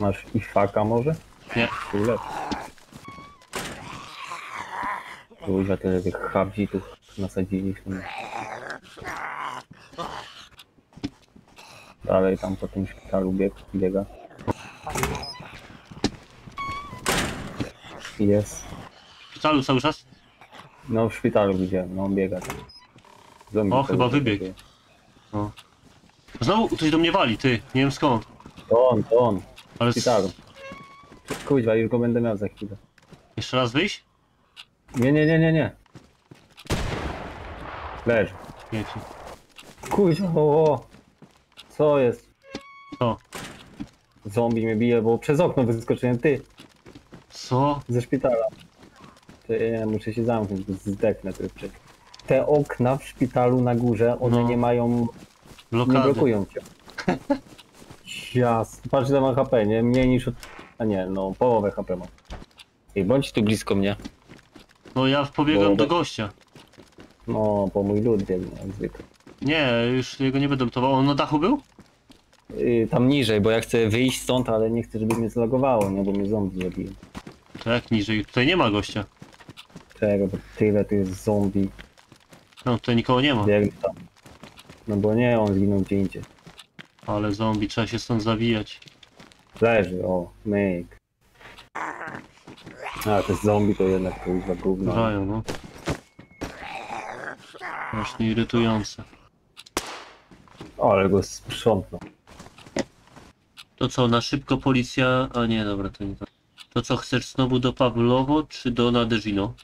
Masz Ifaka może? Nie. Dużo tych hardzitów nasadziliśmy. Dalej tam po tym szpitalu biega. Jest. W szpitalu cały czas? No w szpitalu widziałem, no on biega tam. Zombie o, chyba wybiegł. No. Znowu ktoś do mnie wali, ty. Nie wiem skąd. To on. Ale... Szpitalu. Kuźwa, już go będę miał za chwilę. Jeszcze raz wyjść? Nie. Leż. Kuźwa, o. Co jest? Co? Zombie mnie bije, bo przez okno wyskoczyłem, ty. Co? Ze szpitala. Ty, muszę się zamknąć, bo zdechnę trybczyk. Te okna w szpitalu na górze, one no. Nie mają... Blokady. Nie blokują cię. Jasne. Patrz, tam ma HP, nie? Mniej niż... A nie, no połowę HP ma. Ej, bądź tu blisko mnie. No ja pobiegłem do gościa. No, po mój lud biegnie, jak zwykle. Nie, już jego nie będę lutował. On na dachu był? Tam niżej, bo ja chcę wyjść stąd, ale nie chcę, żeby mnie zlagowało, nie? Bo mnie zombie zabiją. Tak, niżej. Tutaj nie ma gościa. Czego? Bo tyle tu jest zombie. No, tutaj nikogo nie ma. Tam. No bo nie, on zginął gdzie indziej. Ale zombie, trzeba się stąd zawijać. Leży, o, myk. A, te zombie to jednak to już za gówno. Zdają, no. Właśnie irytujące. O, ale go sprzątnął. To co, na szybko policja... A nie, dobra, to nie tak. To co, chcesz znowu do Pawłowo, czy do Nadeżino?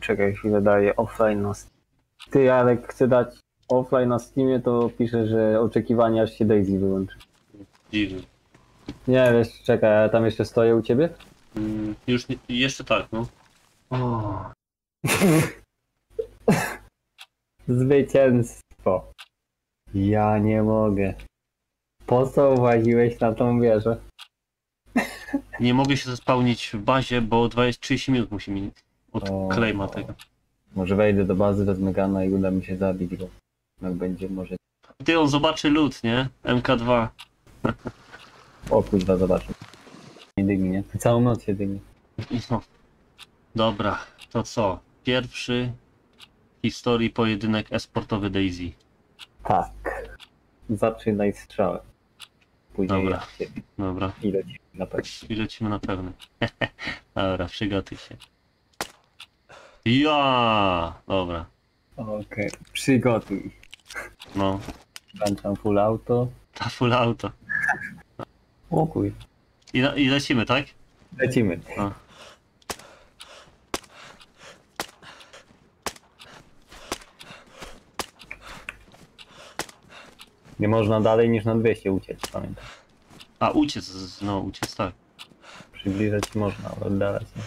Czekaj chwilę, daję offline na Steamie. Ty, ale chcę dać offline na Steamie, to piszę, że oczekiwanie aż się DayZ wyłączy. Dziwne. Nie, wiesz, czekaj, a tam jeszcze stoję u ciebie? Już nie, jeszcze tak, no. O. Zwycięstwo. Ja nie mogę. Po co właziłeś na tą wieżę? Nie mogę się zaspełnić w bazie, bo 20-30 minut musi mi odklejma tego. Może wejdę do bazy, wezmę gana i uda mi się zabić go. Jak będzie może... Ty, on zobaczy lód, nie? MK2. O kurwa, zobaczył. Nie dymi, nie? Całą noc się dymi. No. Dobra, to co? Pierwszy w historii pojedynek esportowy DayZ. Tak. Zaczynaj strzałem. Później dobra. Ja dobra. I lecimy na pewno. Dobra, przygotuj się. Ja. Dobra. Okej, przygotuj. No. Włączam full auto. Ta full auto. O kuj. I lecimy, tak? Lecimy. A. Nie można dalej niż na 200 uciec, pamiętam. A uciec, no uciec, tak. Przybliżać można, ale oddalać. Nie?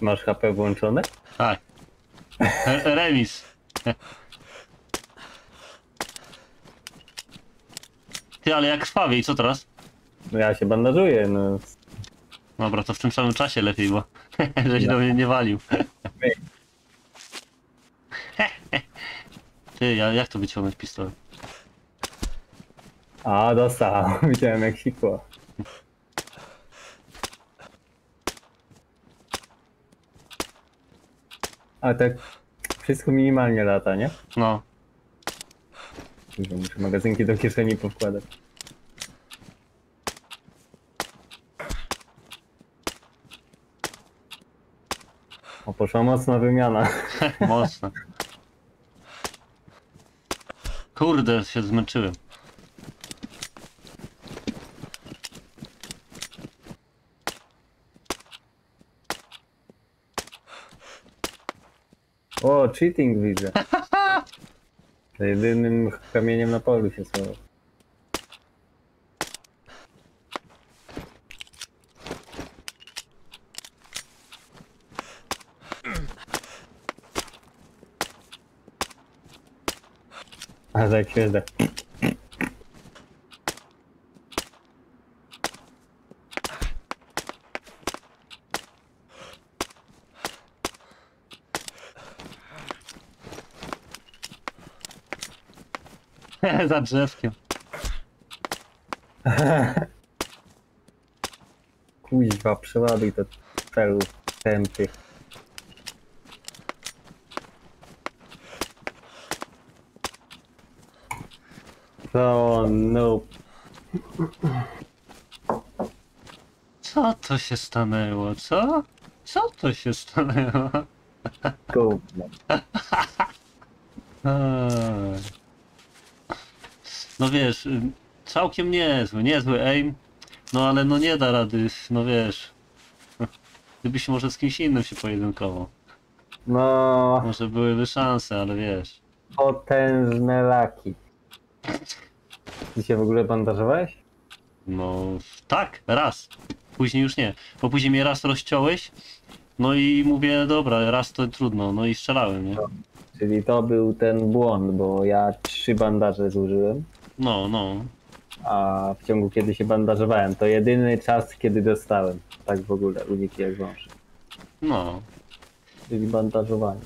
Masz HP włączone? Tak. Remis. Ty, ale jak krwawie i co teraz? No ja się bandażuję, no. Dobra, to w tym samym czasie lepiej, bo żeś do mnie nie walił. Ty, jak to wyciągnąć pistolet? A, dostał. Widziałem jak sikło. A tak wszystko minimalnie lata, nie? No. Muszę magazynki do kieszeni powkładać. O, poszła mocna wymiana. Mocna. Kurde, się zmęczyłem. O, cheating widzę. To jedynym kamieniem na polu się schował. A tak się da. Za drzewkiem. Kuźwa, przeładuj do celu tępy. O, no. Co to się stanęło, co? Co to się stanęło? Go. No wiesz, całkiem niezły aim, no ale no nie da rady, no wiesz. Gdybyś może z kimś innym się pojedynkował. No. Może byłyby szanse, ale wiesz. Potężne laki. Ty się w ogóle bandażowałeś? No tak, raz. Później już nie, bo później mnie raz rozciąłeś. No i mówię, dobra, raz to trudno, no i strzelałem, nie? No, czyli to był ten błąd, bo ja 3 bandaże zużyłem. No, no. A w ciągu kiedy się bandażowałem, to jedyny czas, kiedy dostałem. Tak w ogóle, uniki jak wąż. No. Czyli bandażowanie.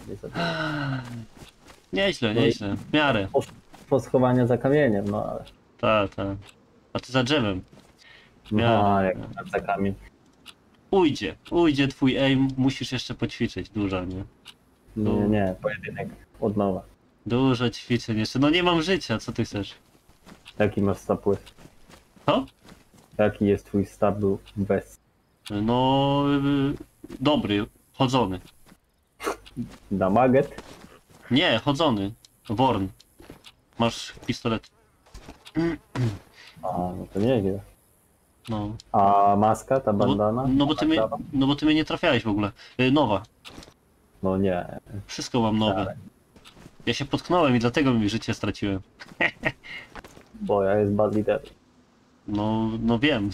Nieźle, no nieźle, w miarę. Po schowaniu za kamieniem, no ale... Tak, tak. A ty za drzewem. No, jak za kamień. Ujdzie twój aim, musisz jeszcze poćwiczyć dużo, nie? Nie, pojedynek od nowa. Dużo ćwiczeń jeszcze, no nie mam życia, co ty chcesz? Jaki masz stapły? Co? Jaki jest twój stapł bez? No... dobry, chodzony. Damaget? Nie, chodzony. Worn. Masz pistolet. A, no to nie wiem. No. A maska, ta bandana? No bo ty mnie nie trafiałeś w ogóle. Nowa. No nie. Wszystko mam nowe. Ale... Ja się potknąłem i dlatego mi życie straciłem. Bo ja jest bad lider. No, no wiem.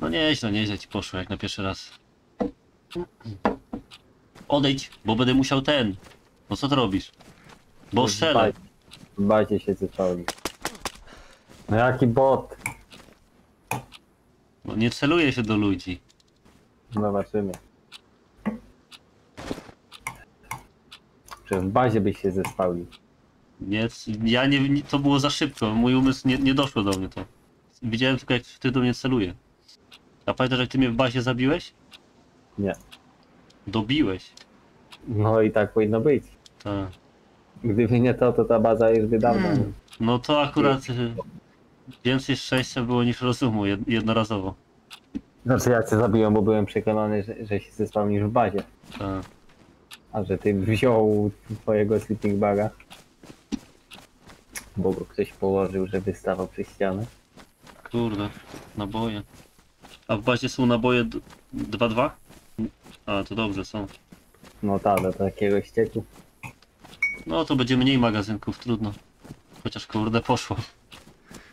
No nieźle ci poszło jak na pierwszy raz. Odejdź, bo będę musiał ten. No co ty robisz? Bo strzelę. Bajcie się cyframi. No jaki bot? No nie celuje się do ludzi. Zobaczymy. Czy w bazie byś się zespalił? Nie, ja nie, to było za szybko, mój umysł nie doszło do mnie to. Widziałem tylko jak ty do mnie celuje. A pamiętasz jak ty mnie w bazie zabiłeś? Nie. Dobiłeś. No i tak powinno być. Tak. Gdyby nie to, to ta baza jest by dawno. No to akurat... Więcej szczęścia było niż rozumu, jednorazowo. Znaczy ja cię zabiłem, bo byłem przekonany, że się zespałnisz w bazie. Tak. A że ty wziął twojego sleeping baga. Bo go ktoś położył, żeby stawał przy ścianę. Kurde, naboje. A w bazie są naboje 2-2? A, to dobrze są. No tak, do takiego ścieku. No to będzie mniej magazynków, trudno. Chociaż kurde poszło.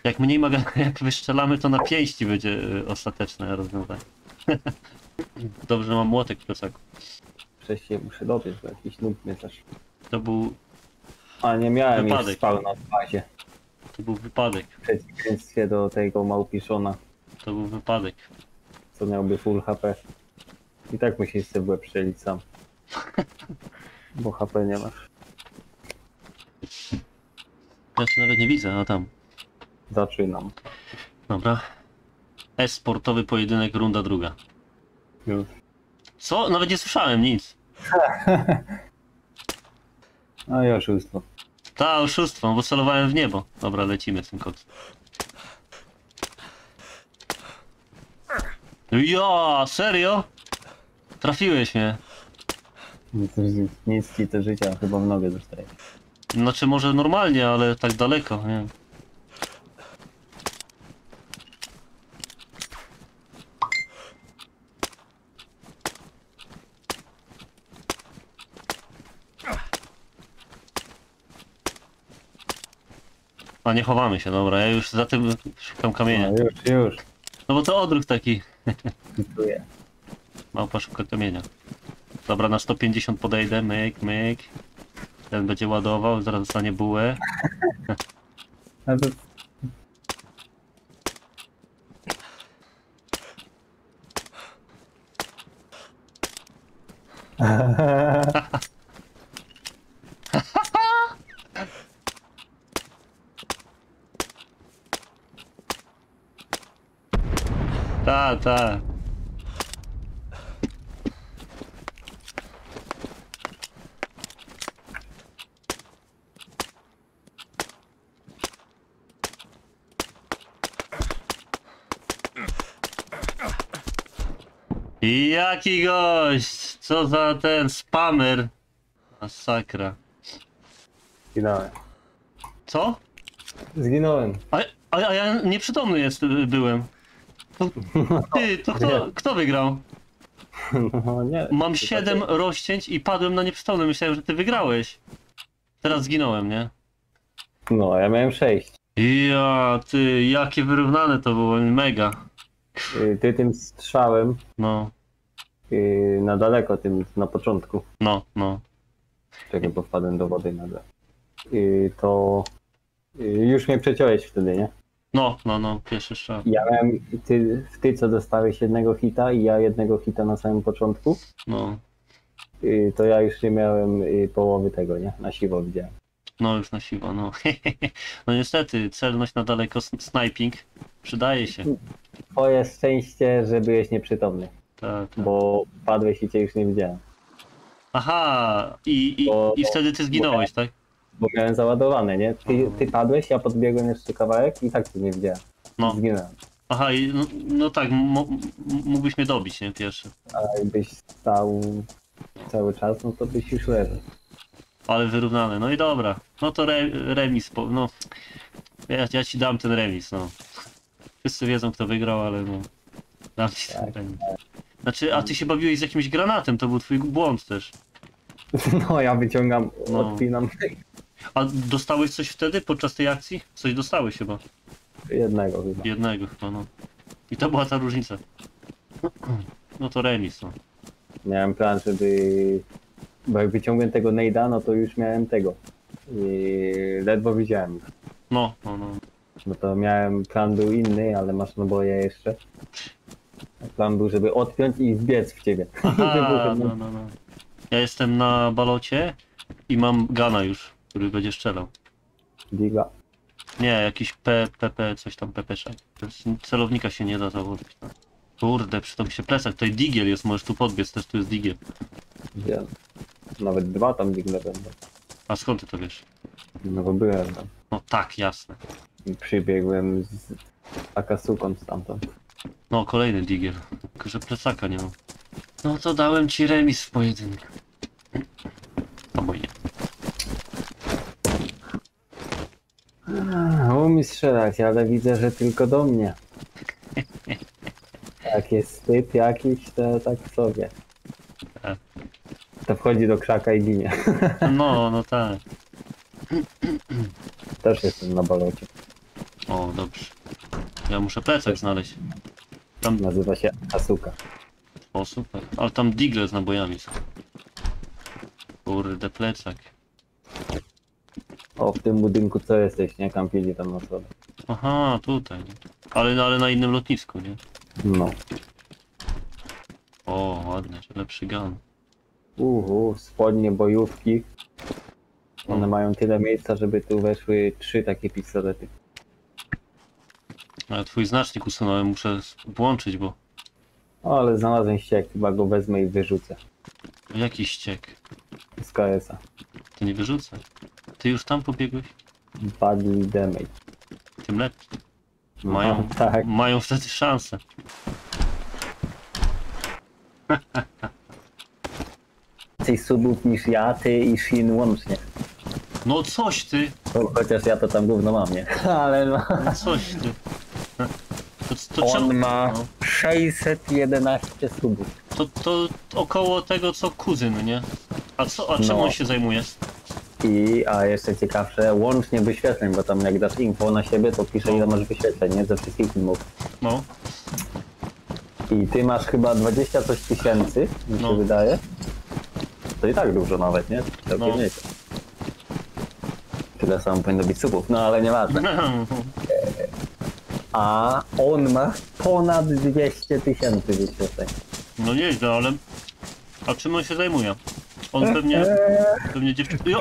Jak mniej jak wystrzelamy, to na pięści będzie ostateczne rozwiązanie. Dobrze, mam młotek w plecaku. Przecież muszę dobiec, bo jakiś nóg mnie też. To był... A nie miałem wypadek. Już spawna w bazie. To był wypadek. W przeciwieństwie do tego małpiszona. To był wypadek. Co miałby full HP. I tak musisz sobie w łeb strzelić sam. Bo HP nie masz. Ja się nawet nie widzę, a tam. Zaczynam. Dobra. E-sportowy pojedynek, runda druga. Już. Co? Nawet nie słyszałem nic. No i oszustwo. Ta, oszustwo, bo celowałem w niebo. Dobra, lecimy z tym kotem. Ja, serio? Trafiłeś mnie. Nic ci to życia, chyba w nogę dostaje. Znaczy może normalnie, ale tak daleko, nie wiem. A nie chowamy się, dobra, ja już za tym szukam kamienia. No, już. No bo to odruch taki. Małpa szuka kamienia. Dobra, na 150 podejdę, myk. Ten będzie ładował, zaraz dostanie bułę. Ta. Jaki gość! Co za ten spamer! Masakra. Zginąłem. Co? Zginąłem. A ja nieprzytomny byłem. Kto wygrał? No, nie. Mam 7 rozcięć i padłem na nieprzytomny. Myślałem, że ty wygrałeś. Teraz zginąłem, nie? No, ja miałem 6. Ja, ty, jakie wyrównane to było, mega. Ty tym strzałem. No. Na daleko tym, na początku. No. Czekaj, bo wpadłem do wody nagle. To... już mnie przeciąłeś wtedy, nie? No, pierwszy strzał. Ja miałem... Ty co dostałeś jednego hita i ja jednego hita na samym początku. No. To ja już nie miałem połowy tego, nie? Na siwo widziałem. No, już na siwo, no. No niestety, celność na daleko, sniping przydaje się. Twoje szczęście, że byłeś nieprzytomny. Tak. Bo padłeś i cię już nie widziałem. Aha, i wtedy ty zginąłeś, tak? Bo miałem załadowane, nie? Ty padłeś, ja podbiegłem jeszcze kawałek i tak cię nie widziałem. No. Zginąłem. Aha, no tak, mógłbyś mnie dobić, nie? Pierwszy. A jakbyś stał cały czas, no to byś już leżał. Ale wyrównane, no i dobra. No to remis, no... Ja ci dam ten remis, no. Wszyscy wiedzą, kto wygrał, ale no... Dam ci ten remis. Znaczy, a ty się bawiłeś z jakimś granatem, to był twój błąd też. No, ja wyciągam, odpinam. A dostałeś coś wtedy, podczas tej akcji? Coś dostałeś chyba. Jednego chyba, no. I to była ta różnica. No to remis, no. Miałem plan, żeby... Bo jak wyciągnąłem tego nade'a, no to już miałem tego. I ledwo widziałem. No. No to miałem, plan był inny, ale masz naboje jeszcze. Plan był, żeby odpiąć i zbiec w ciebie. Aha, no. Ja jestem na balocie i mam gana już, który będzie strzelał. Diga. Nie, jakiś PPP, coś tam PPSza. Celownika się nie da założyć. Kurde, przy tym się plecach. Tutaj digiel jest, możesz tu podbiec, też tu jest digiel. Wiem. Nawet 2 tam digle będą. A skąd ty to wiesz? No bo byłem tam. No tak, jasne. I przybiegłem z akasuką stamtąd. No, kolejny digiel. Tylko, że plecaka nie mam. No to dałem ci remis w pojedynku. Oboje. Umiem strzelać, ale widzę, że tylko do mnie. Jak jest typ jakiś, to tak sobie. To wchodzi do krzaka i ginie. No tak. Też jestem na balocie. O, dobrze. Ja muszę plecak znaleźć. Tam... Nazywa się Asuka. O, super. Ale tam digle z nabojami są. Kurde, plecak. O, w tym budynku co jesteś, nie? Kampili tam na sobie. Aha, tutaj. Ale na innym lotnisku, nie? No. O, ładnie, lepszy gun. Spodnie bojówki. One mają tyle miejsca, żeby tu weszły 3 takie pistolety. Ale twój znacznik usunąłem, muszę włączyć, bo... O, ale znalazłem ściek, chyba go wezmę i wyrzucę. Jaki ściek? Z KS-a. To nie wyrzucę. Ty już tam pobiegłeś? Badly damage. Tym lepiej. Mają wtedy szansę. Więcej subów niż ja, ty i Shin łącznie. No coś ty! Chociaż ja to tam gówno mam, nie? Ale no... No coś ty. On ma 611 subów. To około tego co kuzyn, nie? A czemu on się zajmuje? A jeszcze ciekawsze, łącznie wyświetleń, bo tam jak dasz info na siebie, to pisze ile masz wyświetleń, nie? Ze wszystkich filmów. No. I ty masz chyba 20 coś tysięcy, mi się wydaje. To i tak dużo nawet, nie? Całkiem nieco. Tyle samo powinno być subów, no ale nieważne. A on ma ponad 200 tysięcy wyświetleń. No nieźle, ale... A czym on się zajmuje? On pewnie dziewczyny...